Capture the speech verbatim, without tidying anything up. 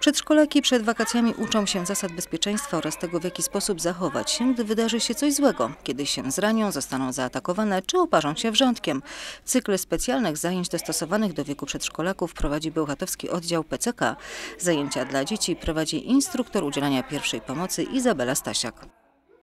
Przedszkolaki przed wakacjami uczą się zasad bezpieczeństwa oraz tego, w jaki sposób zachować się, gdy wydarzy się coś złego. Kiedy się zranią, zostaną zaatakowane czy oparzą się wrzątkiem. Cykl specjalnych zajęć dostosowanych do wieku przedszkolaków prowadzi Bełchatowski Oddział P C K. Zajęcia dla dzieci prowadzi instruktor udzielania pierwszej pomocy Izabela Stasiak.